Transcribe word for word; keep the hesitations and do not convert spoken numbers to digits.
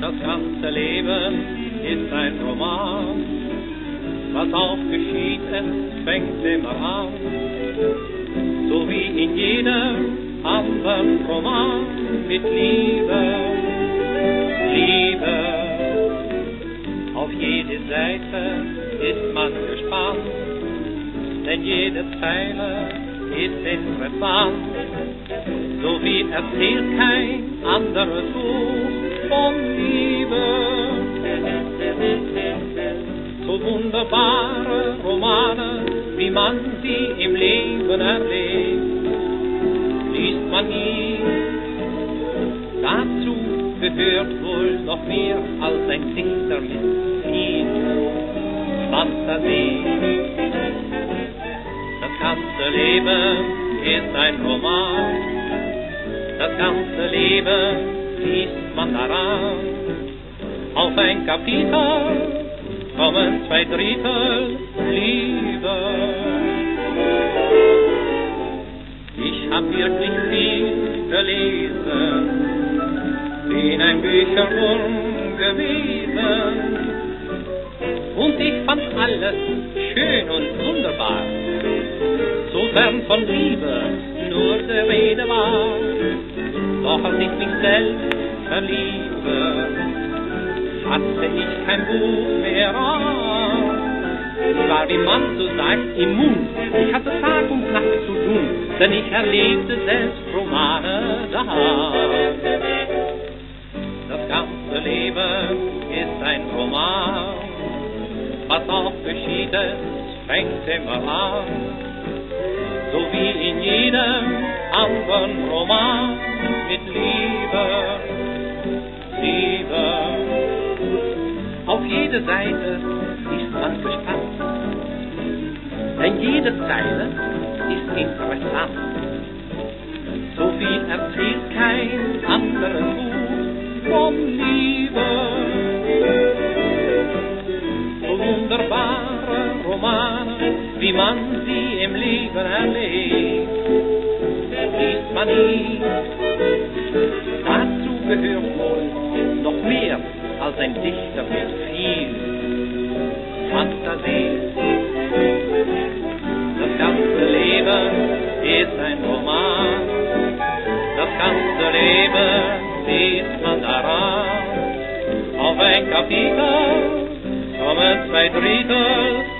Das ganze Leben ist ein Roman, was auch geschieht, es fängt immer an, so wie in jedem anderen Roman mit Liebe, Liebe. Auf jede Seite ist man gespannt, denn jede Zeile ist interessant, so wie erzählt kein anderes Buch von Liebe. So wunderbare Romane, wie man sie im Leben erlebt, liest man nie. Dazu gehört wohl noch mehr als ein Dichter mit viel Fantasie. Das ganze Leben ist ein Roman, das ganze Leben liest man daran. Auf ein Kapitel kommen zwei Drittel Liebe. Ich hab wirklich viel gelesen, bin ein Bücherwurm gewesen, und ich fand alles schön und wunderbar, sofern von Liebe nur die Rede war. Doch als ich mich selbst verliebe, hatte ich kein Buch mehr an. Ich war, wie man so sagt, immun. Ich hatte Tag und Nacht zu tun, denn ich erlebte selbst Romane da. Das ganze Leben ist ein Roman, was auch geschieht, es fängt immer an, so wie in jedem anderen Roman mit Liebe, Liebe. Auf jede Seite ist man gespannt, denn jede Zeile ist interessant, so viel erzählt kein anderes Buch von Liebe. So wunderbare Romane, wie man sie im Leben erlebt, liest man nie. Dazu gehört wohl noch mehr als ein Dichter mit viel Fantasie. Das ganze Leben ist ein Roman, das ganze Leben sieht man daran. Auf ein Kapitel kommen zwei Drittel